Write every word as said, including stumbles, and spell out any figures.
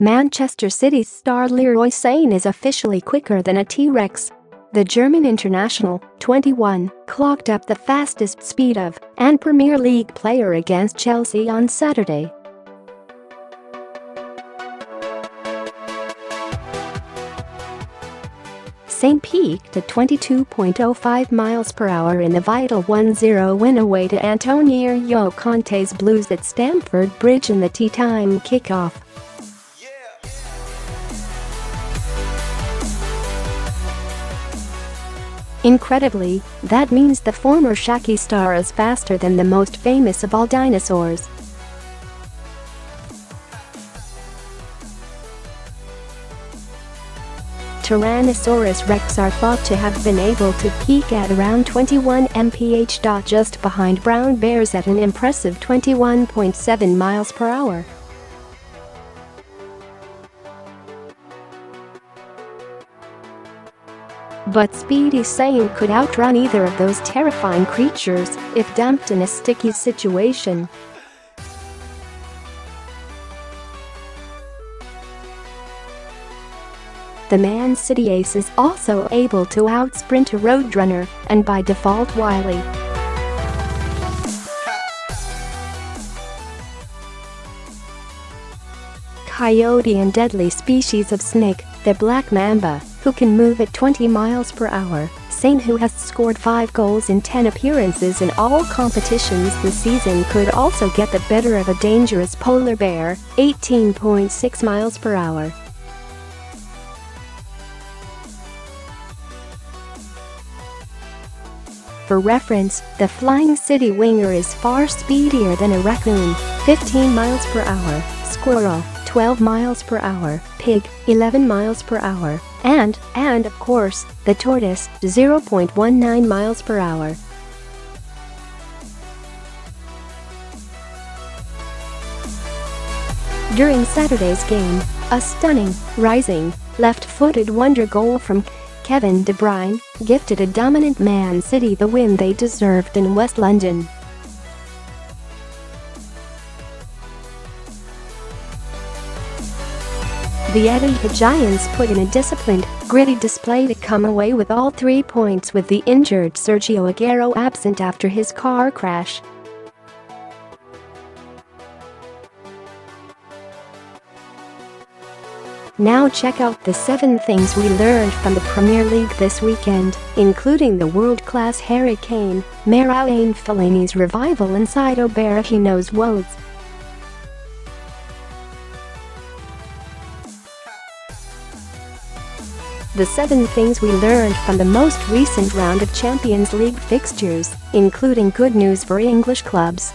Manchester City's star Leroy Sane is officially quicker than a T-Rex. The German international, twenty-one, clocked up the fastest speed of and Premier League player against Chelsea on Saturday. Sane peaked at twenty-two point oh five miles per hour in the vital one zero win away to Antonio Conte's Blues at Stamford Bridge in the tea-time kickoff. Yeah. Incredibly, that means the former Schalke star is faster than the most famous of all dinosaurs. Tyrannosaurus rex are thought to have been able to peak at around twenty-one miles per hour, just behind brown bears at an impressive twenty-one point seven miles per hour. But speedy Sane could outrun either of those terrifying creatures if dumped in a sticky situation. The Man City ace is also able to out-sprint a roadrunner, and by default Wile E. Coyote and deadly species of snake, the Black Mamba, who can move at twenty miles per hour. Sane, who has scored five goals in ten appearances in all competitions this season, could also get the better of a dangerous polar bear, eighteen point six miles per hour. For reference, the Flying City winger is far speedier than a raccoon, fifteen miles per hour, squirrel, twelve miles per hour, pig, eleven miles per hour, and, and of course, the tortoise, zero point one nine miles per hour. During Saturday's game, a stunning, rising, left-footed wonder goal from Kevin De Bruyne gifted a dominant Man City the win they deserved in West London. The Etihad Giants put in a disciplined, gritty display to come away with all three points with the injured Sergio Aguero absent after his car crash. Now check out the seven things we learned from the Premier League this weekend, including the world-class Harry Kane, Marouane Fellaini's revival inside Oberahino's woes, the seven things we learned from the most recent round of Champions League fixtures, including good news for English clubs,